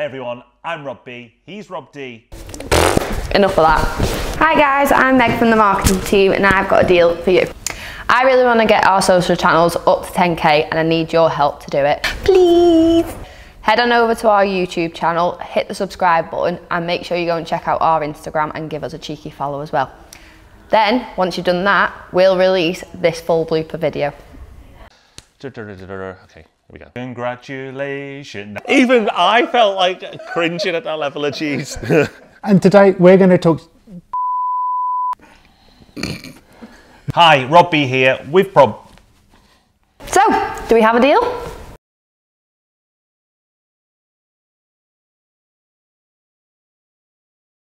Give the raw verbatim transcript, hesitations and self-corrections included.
Hey everyone, I'm Rob B, he's Rob D. Enough of that. Hi guys, I'm Meg from the marketing team and I've got a deal for you. I really want to get our social channels up to ten K and I need your help to do it. Please! Head on over to our YouTube channel, hit the subscribe button and make sure you go and check out our Instagram and give us a cheeky follow as well. Then, once you've done that, we'll release this full blooper video. Okay. We go. Congratulations. Even I felt like cringing at that level of cheese. And today we're going to talk. Hi, Rob B here with Prob. So, do we have a deal?